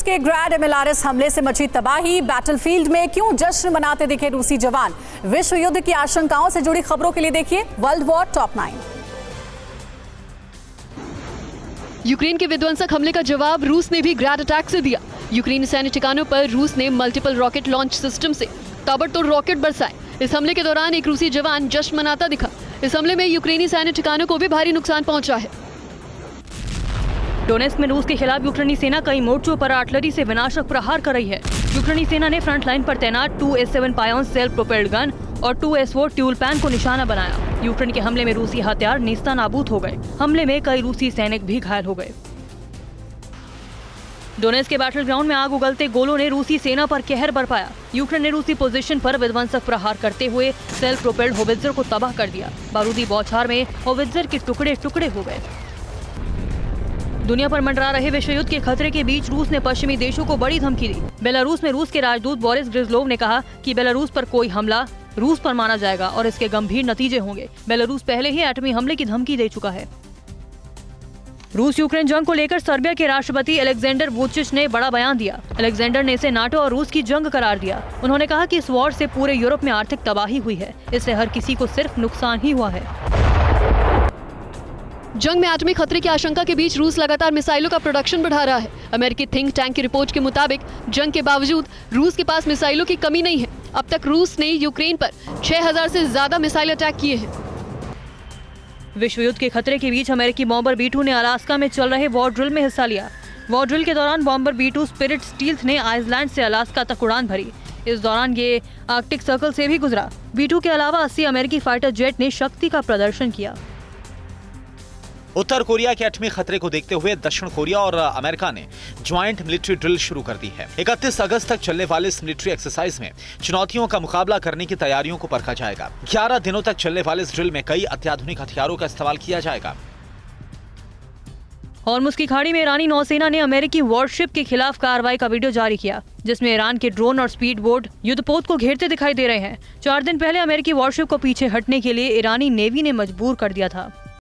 रूस के grand MLRS हमले से मची तबाही, बैटलफील्ड में क्यों जश्न मनाते दिखे रूसी जवान। विश्व युद्ध की आशंकाओं से जुड़ी खबरों के लिए देखिए वर्ल्ड वॉर टॉप 9। यूक्रेन के विध्वंसक हमले का जवाब रूस ने भी ग्रैंड अटैक से दिया। यूक्रेनी सैन्य ठिकानों पर रूस ने मल्टीपल रॉकेट लॉन्च सिस्टम से ताबड़तोड़ रॉकेट बरसाए। इस हमले के दौरान एक रूसी जवान जश्न मनाता दिखा। इस हमले में यूक्रेनी सैन्य ठिकानों को भी भारी नुकसान पहुंचा है। डोनेस्क में रूस के खिलाफ यूक्रेनी सेना कई मोर्चों पर आर्टिलरी से विनाशक प्रहार कर रही है। यूक्रेनी सेना ने फ्रंट लाइन पर तैनात 2S7 पायोन सेल्फ प्रोपेल्ड गन और 2S4 ट्यूल पैन को निशाना बनाया। यूक्रेन के हमले में रूसी हथियार नेस्ता नाबूद हो गए। हमले में कई रूसी सैनिक भी घायल हो गए। डोनेस्क के बैटल ग्राउंड में आग उगलते गोलों ने रूसी सेना पर कहर बरपाया। यूक्रेन ने रूसी पोजीशन पर विध्वंसक प्रहार करते हुए सेल्फ प्रोपेल्ड होवित्जर को तबाह कर दिया। बारूदी बौछार में होवित्जर के टुकड़े टुकड़े हो गए। दुनिया पर मंडरा रहे विश्व युद्ध के खतरे के बीच रूस ने पश्चिमी देशों को बड़ी धमकी दी। बेलारूस में रूस के राजदूत बोरिस ग्रिजलोव ने कहा कि बेलारूस पर कोई हमला रूस पर माना जाएगा और इसके गंभीर नतीजे होंगे। बेलारूस पहले ही एटमी हमले की धमकी दे चुका है। रूस यूक्रेन जंग को लेकर सर्बिया के राष्ट्रपति अलेक्जेंडर वुचिच ने बड़ा बयान दिया। अलेक्जेंडर ने इसे नाटो और रूस की जंग करार दिया। उन्होंने कहा कि इस वॉर से पूरे यूरोप में आर्थिक तबाही हुई है, इससे हर किसी को सिर्फ नुकसान ही हुआ है। जंग में आत्मिक खतरे की आशंका के बीच रूस लगातार मिसाइलों का प्रोडक्शन बढ़ा रहा है। अमेरिकी थिंक टैंक की रिपोर्ट के मुताबिक जंग के बावजूद रूस के पास मिसाइलों की कमी नहीं है। अब तक रूस ने यूक्रेन पर 6000 से ज्यादा मिसाइल अटैक किए हैं। विश्व युद्ध के खतरे के बीच अमेरिकी बॉम्बर B2 ने अलास्का में चल रहे वॉर ड्रिल में हिस्सा लिया। वॉर ड्रिल के दौरान बॉम्बर B2 स्पिरिट स्टील्थ ने आइसलैंड से अलास्का तक उड़ान भरी। इस दौरान ये आर्कटिक सर्कल से भी गुजरा। B2 के अलावा 80 अमेरिकी फाइटर जेट ने शक्ति का प्रदर्शन किया। उत्तर कोरिया के 8वें खतरे को देखते हुए दक्षिण कोरिया और अमेरिका ने ज्वाइंट मिलिट्री ड्रिल शुरू कर दी है। 31 अगस्त तक चलने वाले इस मिलिट्री एक्सरसाइज में चुनौतियों का मुकाबला करने की तैयारियों को परखा जाएगा। 11 दिनों तक चलने वाले इस ड्रिल में कई अत्याधुनिक हथियारों का इस्तेमाल किया जाएगा। होर्मुज की खाड़ी में ईरानी नौसेना ने अमेरिकी वॉरशिप के खिलाफ कार्रवाई का वीडियो जारी किया, जिसमें ईरान के ड्रोन और स्पीड बोट युद्धपोत को घेरते दिखाई दे रहे हैं। 4 दिन पहले अमेरिकी वॉरशिप को पीछे हटने के लिए ईरानी नेवी ने मजबूर कर दिया था।